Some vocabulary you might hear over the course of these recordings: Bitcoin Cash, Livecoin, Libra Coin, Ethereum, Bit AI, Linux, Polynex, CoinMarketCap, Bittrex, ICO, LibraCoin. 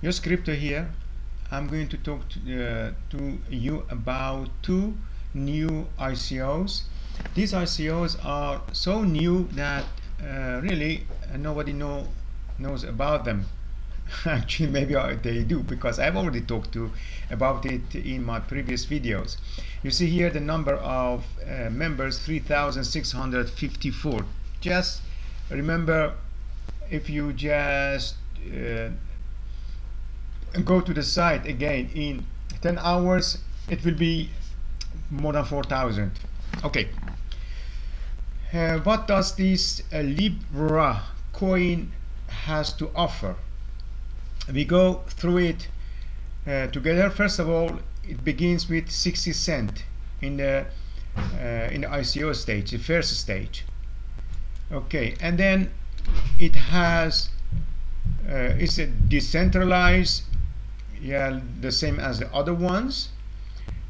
Use Crypto here. I'm going to talk to you about two new ICOs. These ICOs are so new that really nobody knows about them. Actually, maybe they do, because I've already talked about it in my previous videos. You see here the number of members, 3,654. Just remember, if you just go to the site again in 10 hours, it will be more than 4,000. Okay, what does this Libra coin has to offer? We go through it together. First of all, it begins with 60 cents in the ICO stage, the first stage. Okay, and then it has it's a decentralized, yeah, the same as the other ones.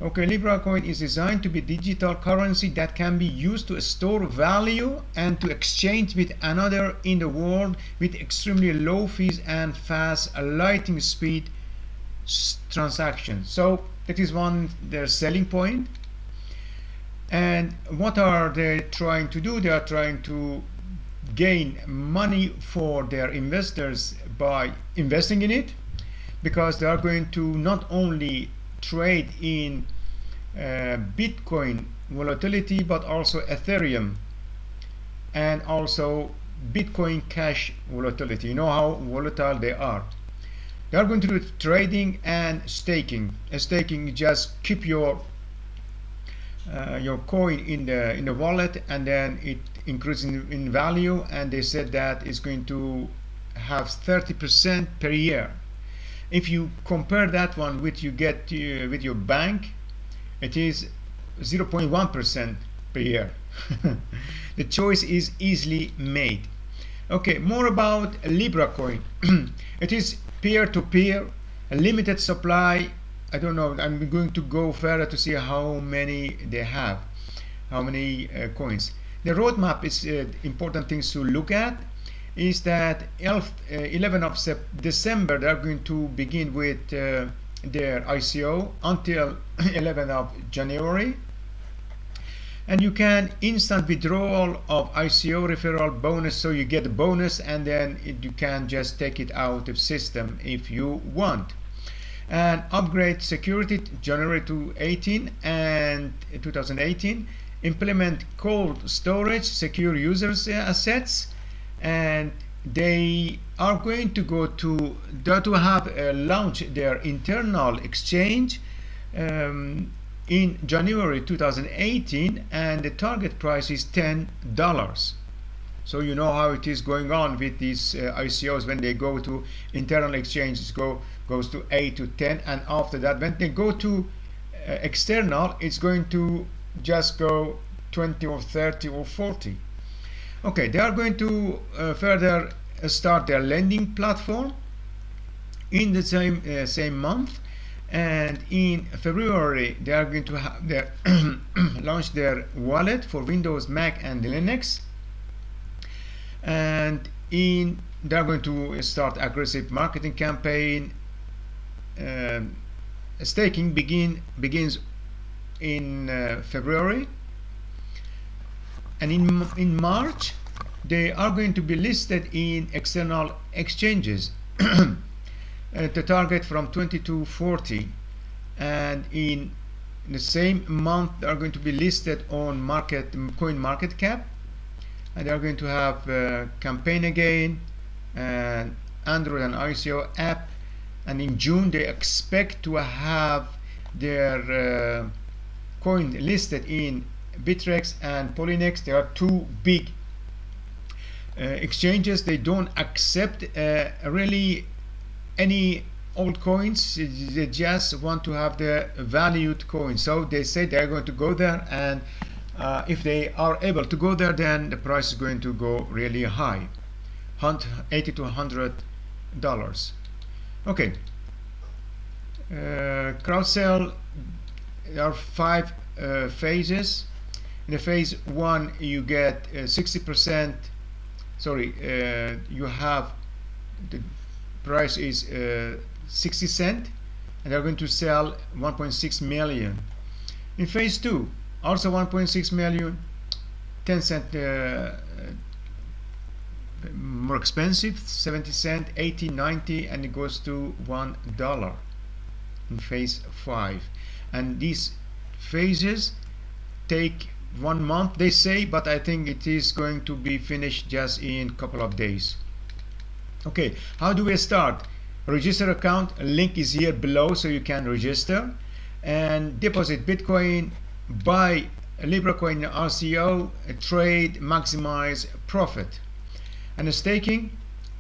Okay, Libra Coin is designed to be digital currency that can be used to store value and to exchange with another in the world with extremely low fees and fast lightning speed transactions. So that is one their selling point. And what are they trying to do? They are trying to gain money for their investors by investing in it, because they are going to not only trade in Bitcoin volatility but also Ethereum and also Bitcoin Cash volatility. You know how volatile they are. They are going to do trading and staking. Staking, just keep your coin in the wallet, and then it increases in value, and they said that it's going to have 30% per year. If you compare that one with you get with your bank, it is 0.1% per year. The choice is easily made. Okay, more about Libra Coin. It is peer-to-peer, a limited supply. I don't know, I'm going to go further to see how many they have, how many coins. The roadmap is important things to look at. Is that 11th of December they are going to begin with their ICO until 11th of January, and you can instant withdrawal of ICO referral bonus, so you get a bonus and then you can just take it out of system if you want. And upgrade security January to 18 and 2018, implement cold storage, secure users assets, and they are going to go to launch their internal exchange in January 2018, and the target price is $10. So you know how it is going on with these ICOs. When they go to internal exchanges, goes to 8 to 10, and after that when they go to external, it's going to just go 20 or 30 or 40. Okay, they are going to further start their lending platform in the same month, and in February they are going to have their launch their wallet for Windows, Mac and Linux, and they are going to start aggressive marketing campaign. Staking begins in February. And in March, they are going to be listed in external exchanges at the target from 20 to 40. And in the same month, they are going to be listed on CoinMarketCap. And they are going to have a campaign again, and Android and ICO app. And in June, they expect to have their coin listed in Bittrex and Polynex. They are two big exchanges. They don't accept really any old coins. They just want to have the valued coins. So they say they are going to go there, and if they are able to go there, then the price is going to go really high, $80 to $100. Okay, crowd sale. There are five phases. In the phase one, you get 60%. Sorry, you have the price is 60 cents, and they're going to sell 1.6 million. In phase 2, also 1.6 million, 10 cents more expensive, 70 cents, 80, 90, and it goes to $1 in phase 5. And these phases take 1 month, they say, but I think it is going to be finished just in a couple of days. Okay, how do we start? Register account, a link is here below, so you can register and deposit Bitcoin, buy Libra Coin RCO, trade, maximize profit. And staking,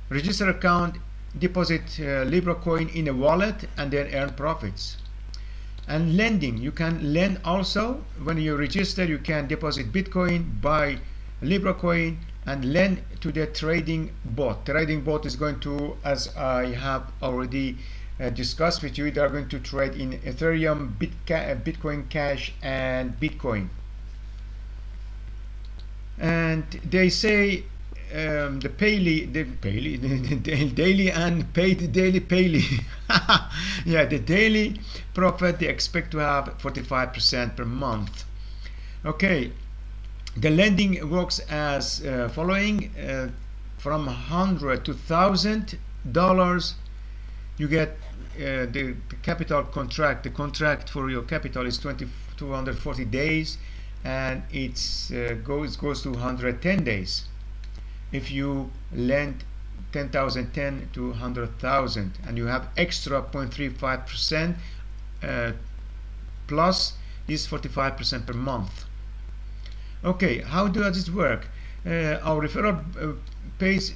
register account, deposit Libra Coin in a wallet, and then earn profits. And lending, you can lend also. When you register, you can deposit Bitcoin, buy Libra Coin, and lend to the trading bot. Trading bot is going to, as I have already discussed with you, they are going to trade in Ethereum, Bitcoin Cash, and Bitcoin. And they say the daily and paid daily payly. Yeah, the daily profit they expect to have 45% per month. Okay, the lending works as following: from $100 to $1,000, you get the capital contract. The contract for your capital is 240 days, and it's goes to 110 days. If you lend 10,000, 10 to 100,000, and you have extra 0.35% plus is 45% per month. Okay, how does this work? Our referral pays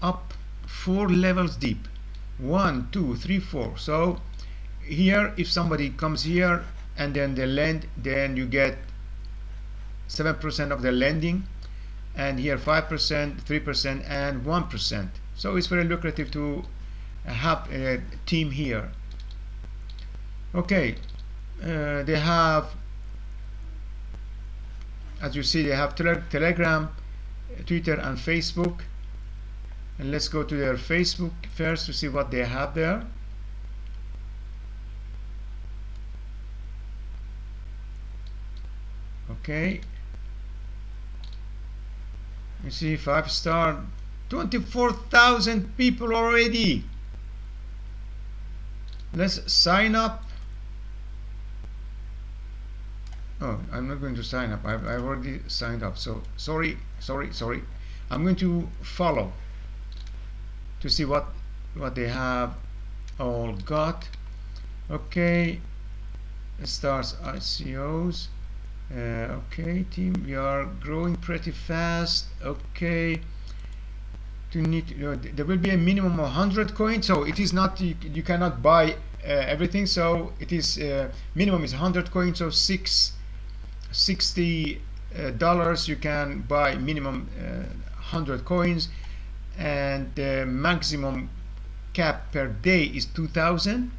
up 4 levels deep, 1, 2, 3, 4. So here, if somebody comes here and then they lend, then you get 7% of the lending, and here 5%, 3%, and 1%. So it's very lucrative to have a team here. Okay, they have, as you see, they have Telegram, Twitter, and Facebook. And let's go to their Facebook first to see what they have there. Okay, you see 5-star, 24,000 people already. Let's sign up. Oh, I'm not going to sign up. I've already signed up, so sorry. I'm going to follow to see what they have all got. Okay, it starts ICOs. Okay, team, we are growing pretty fast. Okay, to need, there will be a minimum of 100 coins, so it is not, you cannot buy everything, so it is minimum is 100 coins, so $60 you can buy minimum 100 coins, and the maximum cap per day is 2,000.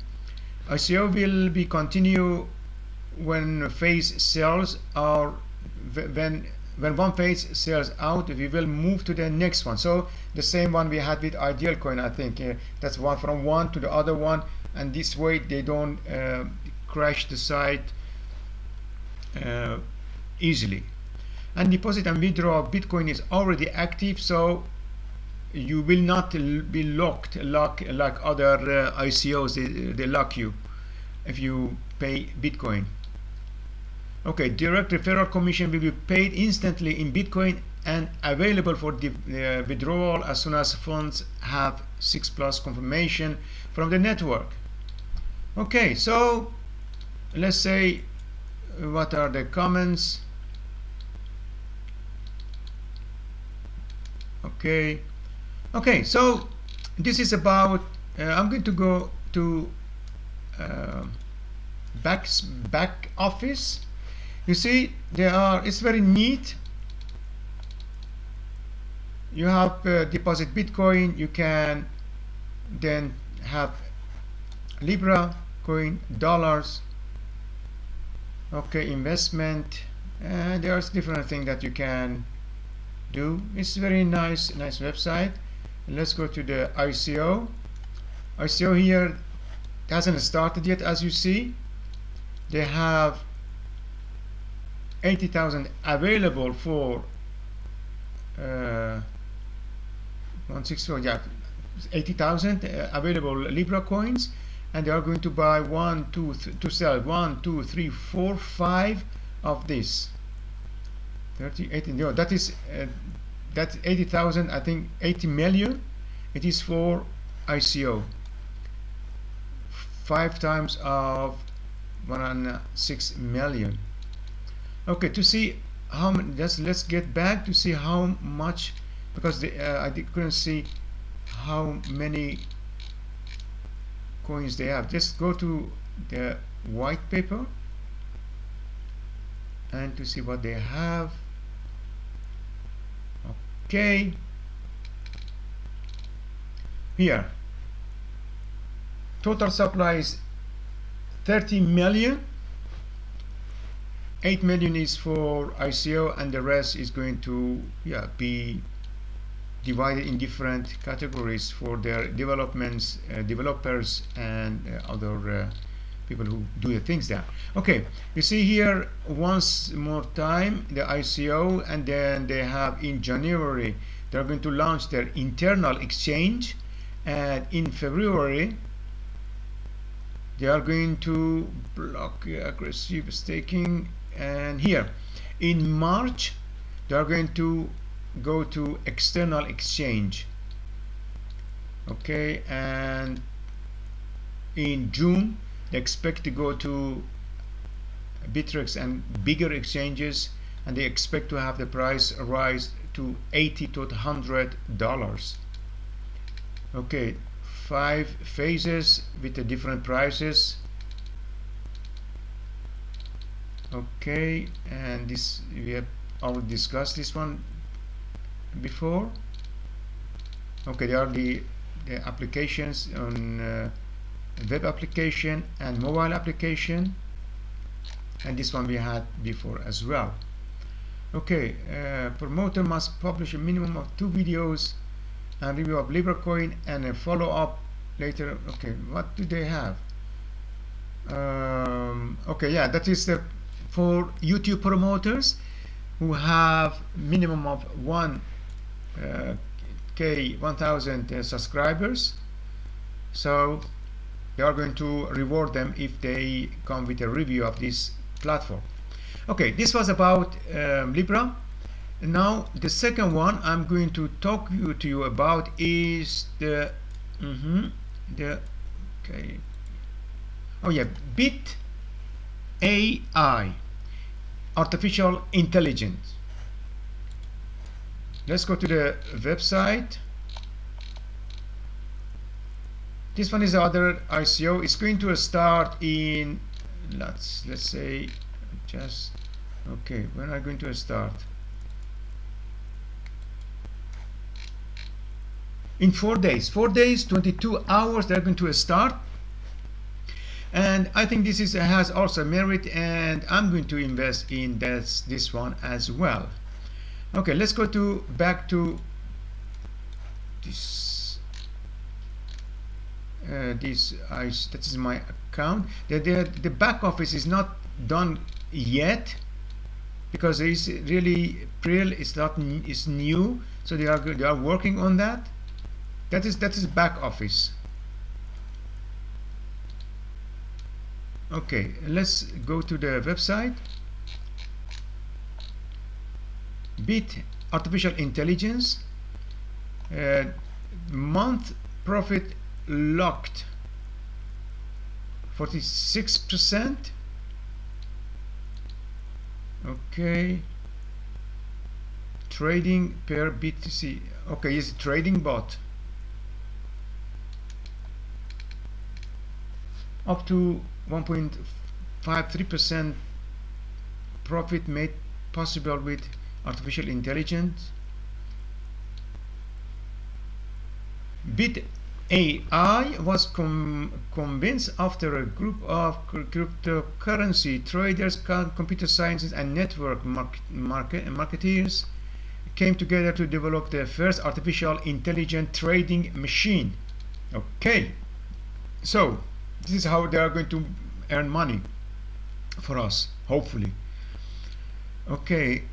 ICO will be continue when phase sells, or when one phase sells out, we will move to the next one. So the same one we had with Ideal Coin, I think. That's one from one to the other one, and this way they don't crash the site easily. And deposit and withdraw of Bitcoin is already active, so you will not be locked like other ICOs. They lock you if you pay Bitcoin. Okay, direct referral commission will be paid instantly in Bitcoin and available for the withdrawal as soon as funds have 6+ confirmation from the network. Okay, so let's say what are the comments. Okay, so this is about I'm going to go to back office. You see, there are, it's very neat. You have deposit Bitcoin, you can then have Libra Coin, dollars. Okay, investment, and there's different thing that you can do. It's very nice website. Let's go to the ICO. ICO here, It hasn't started yet, as you see. They have 80,000 available for 164, yeah, 80,000 available Libra coins, and they are going to buy sell 1, 2, 3, 4, 5 of this. 38, no, that is that's 80,000. I think 80 million. It is for ICO. 5 times of 106 million. Okay, to see how many, let's get back to see how much, because the, I couldn't see how many coins they have. Just go to the white paper and to see what they have. Okay, here total supply is 30 million. 8 million is for ICO, and the rest is going to, yeah, be divided in different categories for their developments, developers, and other people who do the things there. Okay, you see here once more time the ICO, and then they have in January they're going to launch their internal exchange, and in February they are going to block aggressive staking, and here in March they are going to go to external exchange. Okay, and in June they expect to go to Bittrex and bigger exchanges, and they expect to have the price rise to $80 to $100. Okay, 5 phases with the different prices. Okay, and this we have already discussed this one before. Okay, there are the applications on web application and mobile application, and this one we had before as well. Okay, promoter must publish a minimum of 2 videos and review of Libra coin and a follow-up later. Okay, what do they have? Okay, yeah, that is the for YouTube promoters who have minimum of 1,000 subscribers. So they are going to reward them if they come with a review of this platform. Okay, this was about Libra. Now the second one I'm going to talk to you about is the Bit AI, artificial intelligence. Let's go to the website. This one is the other ICO. It's going to start in let's say just okay. When are we going to start? In 4 days. 4 days, 22 hours. They're going to start, and I think this is has also merit, and I'm going to invest in this one as well. Okay, let's go to back to this. That is my account. The back office is not done yet because it's really April. It's new, so they are working on that. That is back office. Okay, let's go to the website. Bit artificial intelligence, month profit locked 46%. Okay, trading per BTC. Okay, is trading bot up to 1.53% profit made possible with artificial intelligence. Bit AI was convinced after a group of cryptocurrency traders, computer scientists, and network marketeers came together to develop their first artificial intelligent trading machine. Okay, so This is how they are going to earn money for us, hopefully. Okay,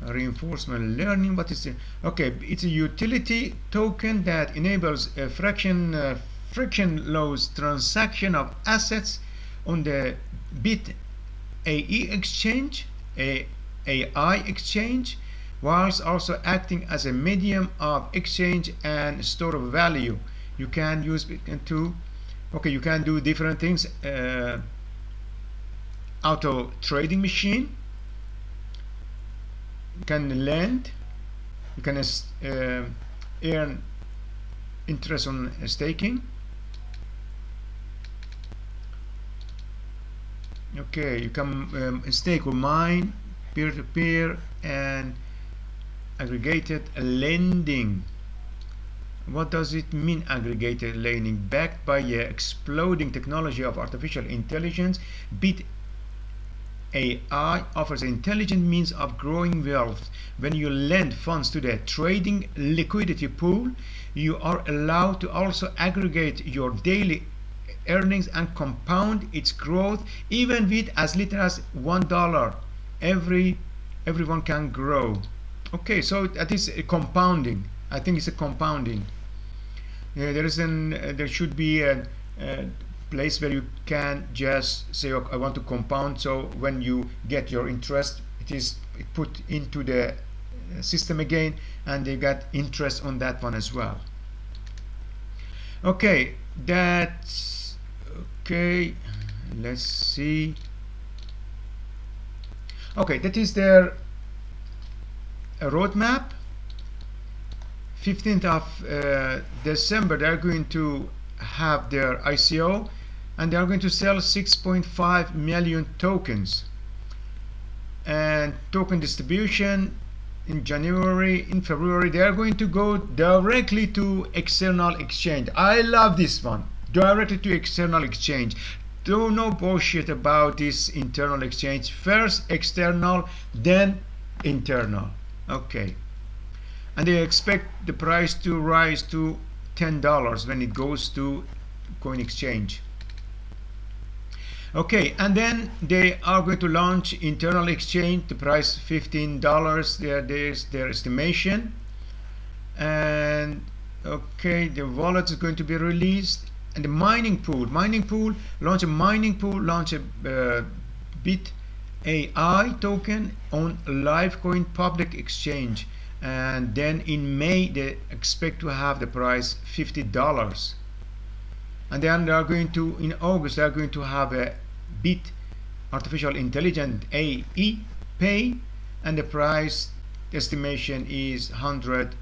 reinforcement learning, what is it? Okay, it's a utility token that enables a frictionless transaction of assets on the Bit AI exchange, whilst also acting as a medium of exchange and store of value. You can use it to, okay, you can do different things. Auto trading machine, you can lend, you can earn interest on staking. Okay, you can stake or mine, peer-to-peer and aggregated lending. What does it mean, aggregated lending? Backed by the exploding technology of artificial intelligence, Bit AI offers intelligent means of growing wealth. When you lend funds to the trading liquidity pool, you are allowed to also aggregate your daily earnings and compound its growth, even with as little as $1. Everyone can grow. Okay, so that is a compounding. I think it's a compounding. There should be a place where you can just say, okay, I want to compound. So when you get your interest, it put into the system again, and they got interest on that one as well. Okay, that's okay. Let's see. Okay, that is their roadmap. 15th of December, they are going to have their ICO, and they are going to sell 6.5 million tokens. And token distribution in January, in February, they are going to go directly to external exchange. I love this one, directly to external exchange. Do no bullshit about this internal exchange. First external, then internal. Okay, and they expect the price to rise to $10 when it goes to coin exchange. Okay, and then they are going to launch internal exchange, the price $15, there's their estimation. And okay, the wallet is going to be released, and the mining pool launch a Bit AI token on Livecoin public exchange. And then in May, they expect to have the price $50. And then they are going to, in August, they are going to have a Bit artificial intelligent AE pay, and the price estimation is $100.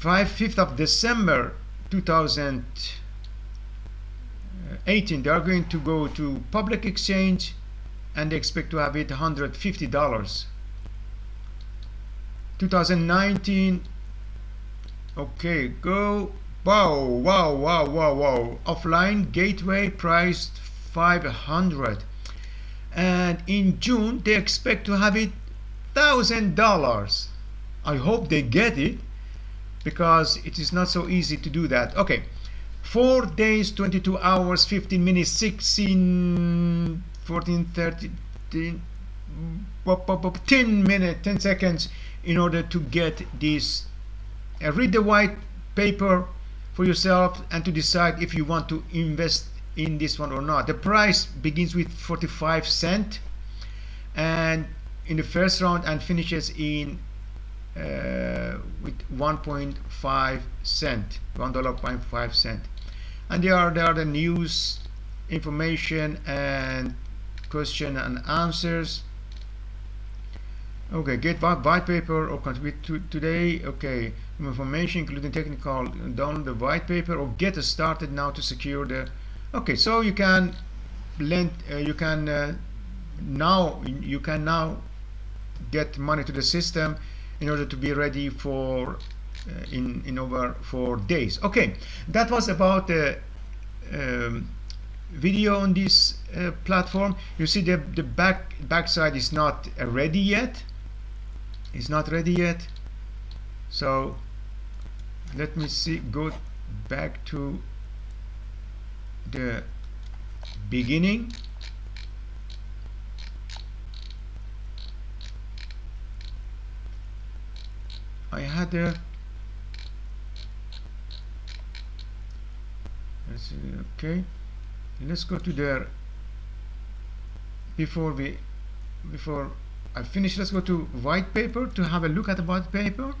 5th of December 2018, they are going to go to public exchange, and they expect to have it $150. 2019, okay, go. Wow. Offline gateway priced $500, and in June they expect to have it $1,000. I hope they get it, because it is not so easy to do that. Okay, 4 days, 22 hours, 15 minutes, 16, 14, 13, 10 minutes, 10 seconds in order to get this. Read the white paper for yourself and to decide if you want to invest in this one or not. The price begins with 45 cents, and in the first round, and finishes in with 1.5 cents, $1.5. And there are the news, information, and question and answers. Okay, get white paper or contribute to today. Okay, information including technical, download the white paper or get started now to secure the. Okay, so you can lend, you can now get money to the system in order to be ready for in over 4 days. Okay, that was about the video on this platform. You see the backside is not ready yet. So let me see, go back to the beginning. I had a, let's see, okay, let's go to there. Before I finish, let's go to white paper to have a look at the white paper.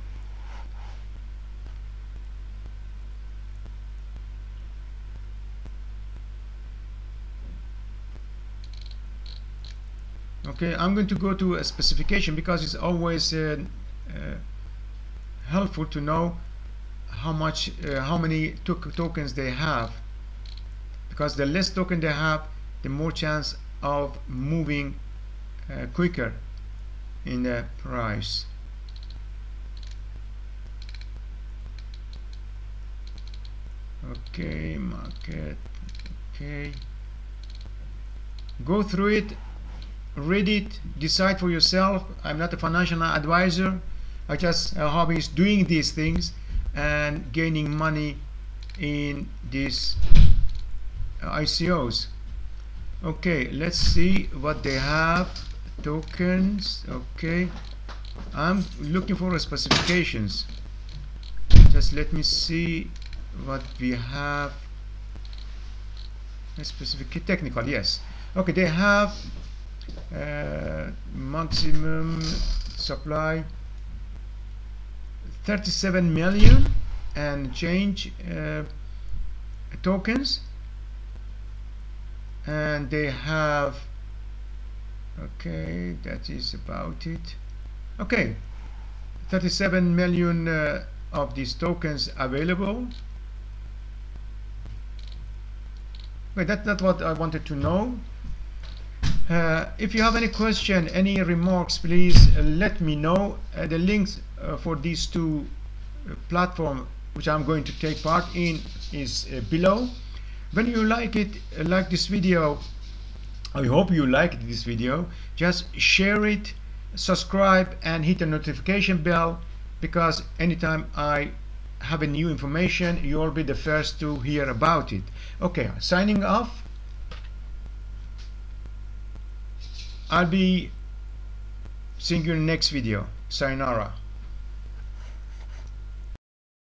Okay, I'm going to go to a specification because it's always helpful to know how many tokens they have, because the less token they have, the more chance of moving quicker in the price. Okay, market. Okay, go through it. Read it, decide for yourself. I'm not a financial advisor. I just a hobbyist doing these things and gaining money in these ICOs. Okay, let's see what they have. Tokens. Okay, I'm looking for specifications. Just let me see what we have. Specific technical, yes. Okay, they have maximum supply 37 million and change tokens, and they have, okay, that is about it. Okay, 37 million of these tokens available. Wait, that's what I wanted to know. If you have any question, any remarks, please let me know. The links for these two platforms which I'm going to take part in is below. When you like it, like this video, I hope you liked this video, just share it, subscribe and hit the notification bell, because anytime I have a new information, you'll be the first to hear about it. Okay, signing off. I'll be seeing you in the next video. Sayonara.